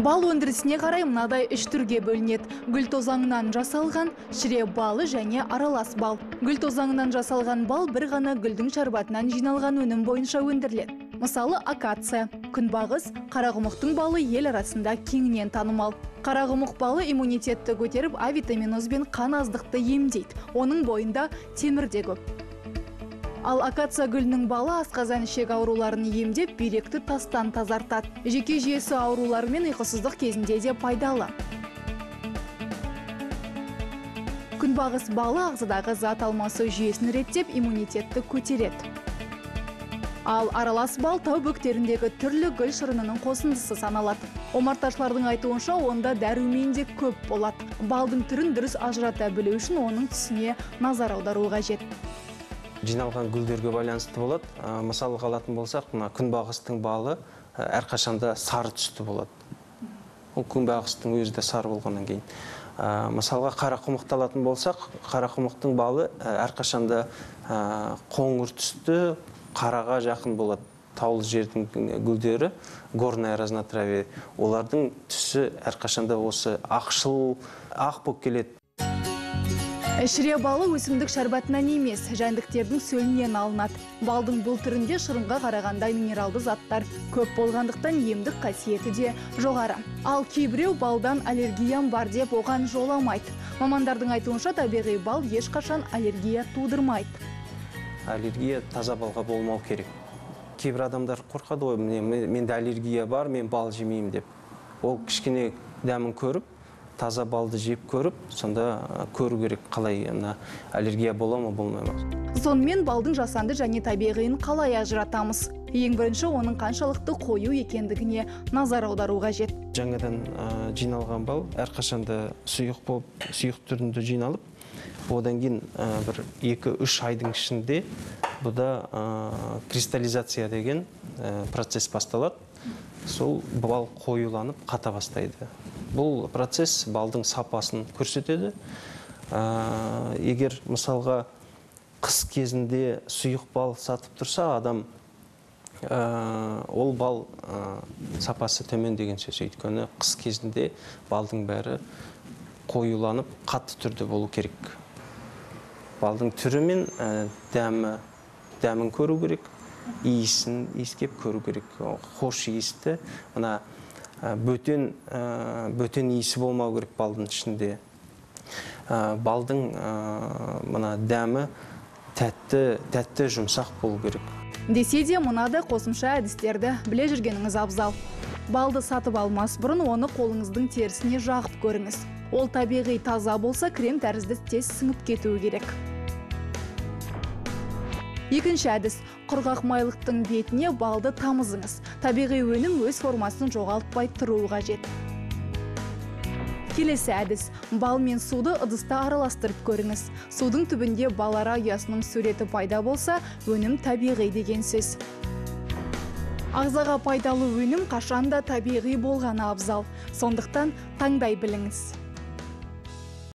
Бал өндірісіне қарай мынадай үш түрге бөлінеді. Гүл тозаңынан жасалған, шіре балы және аралас бал. Гүл тозаңынан жасалған бал бір ғана гүлдің шарбатынан жиналған өнім бойынша өндіріледі. Мысалы, акация, күнбағыс, қарағұмықтың балы ел арасында кеңінен танымал. Қарағұмық балы иммунитетті көтеріп, А витаминозбен қан аздықты емдейді. Оның бойында темір де көп. Ал акация гүлінің балы асқазан ішек ауруларын емдеп, бүйректі тастан тазартады. Жүйке жүйесі аурулары мен ұйқысыздық кезінде де пайдалы. Күнбағыс балы ағзадағы зат алмасу жүйесін реттеп, иммунитетті көтереді. Ал аралас бал тау бөктеріндегі түрлі гүл шырынының қосындысы саналады. Омарташылардың айтуынша, онда дәрумен де көп болады. Балдың түрін дұрыс ажырата білу үшін оның түсіне назар аудару қажет. Жиналған гүлдерге байланысты болады. Мысалы алатын болсақ, күнбағыстың балы әрқашанда сары түсті болады. Ол күнбағыстың өзі де сары болғаннан кейін. Мысалға қарақұмықты алатын болсақ, қарақұмықтың балы әрқашанда қоңыр түсті, қараға жақын болады. Таулы жердің гүлдері, горная разнотравие, олардың түсі әрқашанда осы ақшыл, ақ боп келеді. Шіре балы өсімдік шарбатынан емес, жәндіктердің сөлінен алынады. Балдың бұл түрінде шырынға қарағанда минералды заттар көп болғандықтан емдік қасиеті де жоғары. Ал кейбіреу балдан аллергиян бар деп оған жоламайды. Мамандардың айтуынша, табиғи бал ешқашан аллергия тудырмайды. Аллергия таза балға болмау керек. Кейбір адамдар қорқады, менде аллергия бар, мен бал жемеймін деп. Ол кішкене дәмін көріп, таза балды жеп көріп, сонда көру керек қалай аллергия бола ма, болмай ма. Сонымен балдың жасанды және табиғиын қалай ажыратамыз? Ең бірінші, оның қаншалықты қою екендігіне назар аудару қажет. Жаңадан жиналған бал әрқашанда сұйық болып, сұйық түрінде жиналып, одан кейін бір 2-3 айдың ішінде бұда кристаллизация деген процесс басталады. Сол бал қоюланып, қата бастайды. Бұл процесс балдың сапасын көрсетеді. Егер мысалға қыс кезінде сұйық бал сатып тұрса, адам ол бал сапасы төмен деген сөз. Өйткені қыс кезінде балдың бәрі қоюланып, қатты түрде болу керек. Балдың түрі мен дәмін көру керек. Иісін иіскеп көру керек. Хош иісті, мына бөтен иісі болмау керек балдың ішінде. Балдың мына дәмі тәтті жұмсақ болу керек. Десе де, мынада қосымша әдістерді біле жүргеніңіз абзал. Балды сатып алмас бұрын оны қолыңыздың терісіне жағып көріңіз. Ол табиғи таза болса, крем тәрізді тез сіңіп кетуі керек. Екінші әдіс, құрғақ майлықтың бетіне балды тамызыңыз. Табиғи өнім өз формасын жоғалтпай тұруы қажет. Келесі әдіс, бал мен суды ыдыста араластырып көріңіз. Судың түбінде балара ұясының суреті пайда болса, өнім табиғи деген сөз. Ағзаға пайдалы өнім қашанда табиғи болғаны абзал. Сондықтан таңдай біліңіз.